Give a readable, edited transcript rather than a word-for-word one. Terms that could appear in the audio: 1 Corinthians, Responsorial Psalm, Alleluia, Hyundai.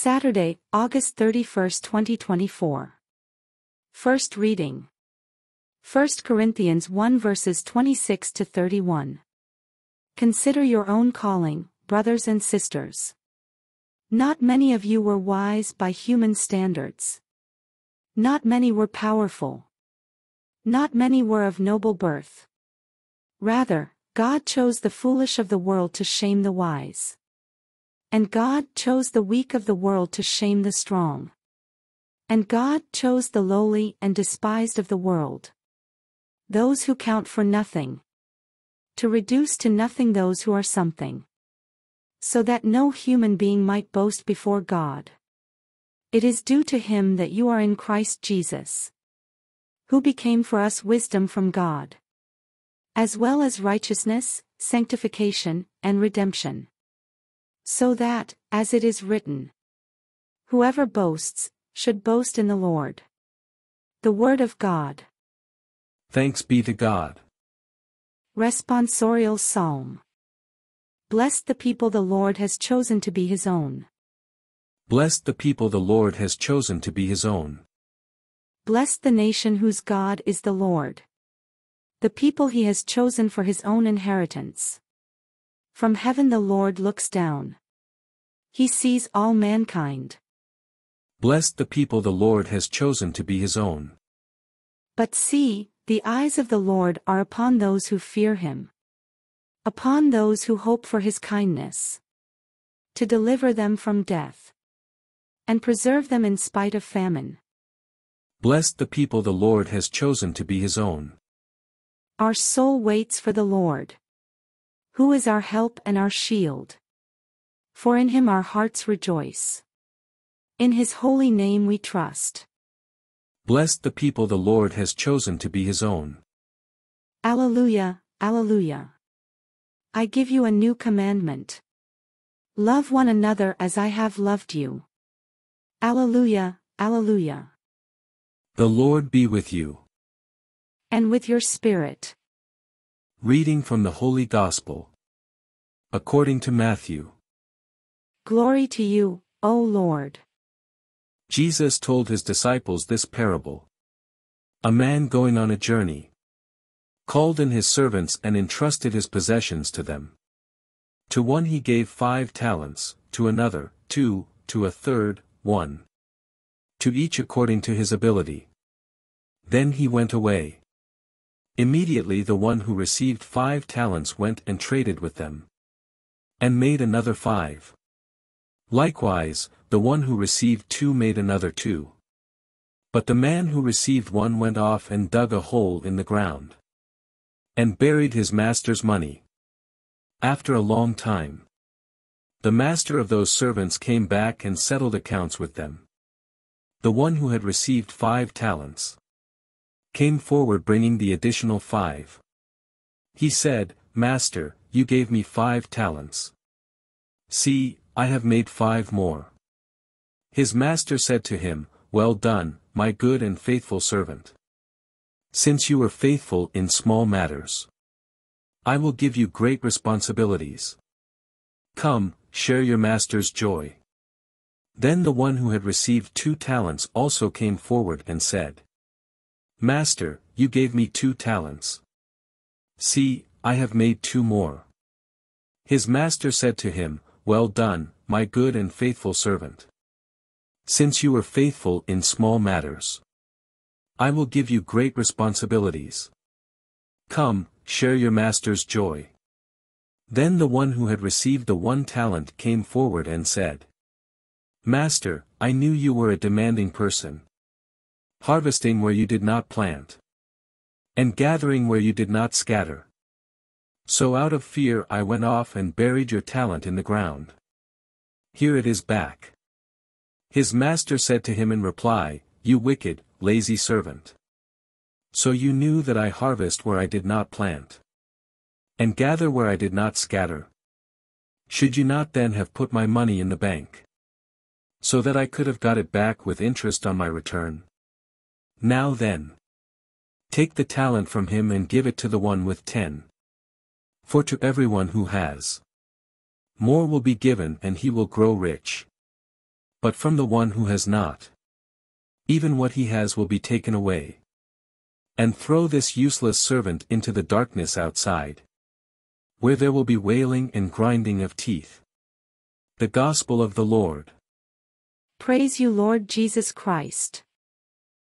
Saturday, August 31, 2024. First reading. 1 Corinthians 1 verses 26 to 31. Consider your own calling, brothers and sisters. Not many of you were wise by human standards. Not many were powerful. Not many were of noble birth. Rather, God chose the foolish of the world to shame the wise. And God chose the weak of the world to shame the strong. And God chose the lowly and despised of the world, those who count for nothing, to reduce to nothing those who are something, so that no human being might boast before God. It is due to him that you are in Christ Jesus, who became for us wisdom from God, as well as righteousness, sanctification, and redemption. So that, as it is written, whoever boasts, should boast in the Lord. The Word of God. Thanks be to God. Responsorial Psalm. Blessed the people the Lord has chosen to be his own. Blessed the people the Lord has chosen to be his own. Blessed the nation whose God is the Lord, the people he has chosen for his own inheritance. From heaven the Lord looks down. He sees all mankind. Blessed the people the Lord has chosen to be his own. But see, the eyes of the Lord are upon those who fear him, upon those who hope for his kindness, to deliver them from death, and preserve them in spite of famine. Blessed the people the Lord has chosen to be his own. Our soul waits for the Lord, who is our help and our shield. For in him our hearts rejoice. In his holy name we trust. Blessed the people the Lord has chosen to be his own. Alleluia, alleluia. I give you a new commandment. Love one another as I have loved you. Alleluia, alleluia. The Lord be with you. And with your spirit. Reading from the Holy Gospel according to Matthew. Glory to you, O Lord. Jesus told his disciples this parable. A man going on a journey called in his servants and entrusted his possessions to them. To one he gave 5 talents, to another 2, to a third 1. To each according to his ability. Then he went away. Immediately the one who received 5 talents went and traded with them, and made another 5. Likewise, the one who received 2 made another 2. But the man who received 1 went off and dug a hole in the ground, and buried his master's money. After a long time, the master of those servants came back and settled accounts with them. The one who had received 5 talents came forward bringing the additional 5. He said, Master, you gave me 5 talents. See, I have made 5 more. His master said to him, Well done, my good and faithful servant. Since you were faithful in small matters, I will give you great responsibilities. Come, share your master's joy. Then the one who had received 2 talents also came forward and said, Master, you gave me 2 talents. See, I have made 2 more. His master said to him, Well done, my good and faithful servant. Since you were faithful in small matters, I will give you great responsibilities. Come, share your master's joy. Then the one who had received the 1 talent came forward and said, Master, I knew you were a demanding person, harvesting where you did not plant, and gathering where you did not scatter. So out of fear I went off and buried your talent in the ground. Here it is back. His master said to him in reply, You wicked, lazy servant. So you knew that I harvest where I did not plant, and gather where I did not scatter. Should you not then have put my money in the bank, so that I could have got it back with interest on my return? Now then, take the talent from him and give it to the one with 10. For to everyone who has, more will be given and he will grow rich. but from the one who has not. Even what he has will be taken away. And throw this useless servant into the darkness outside, where there will be wailing and grinding of teeth. The Gospel of the Lord. Praise you, Lord Jesus Christ.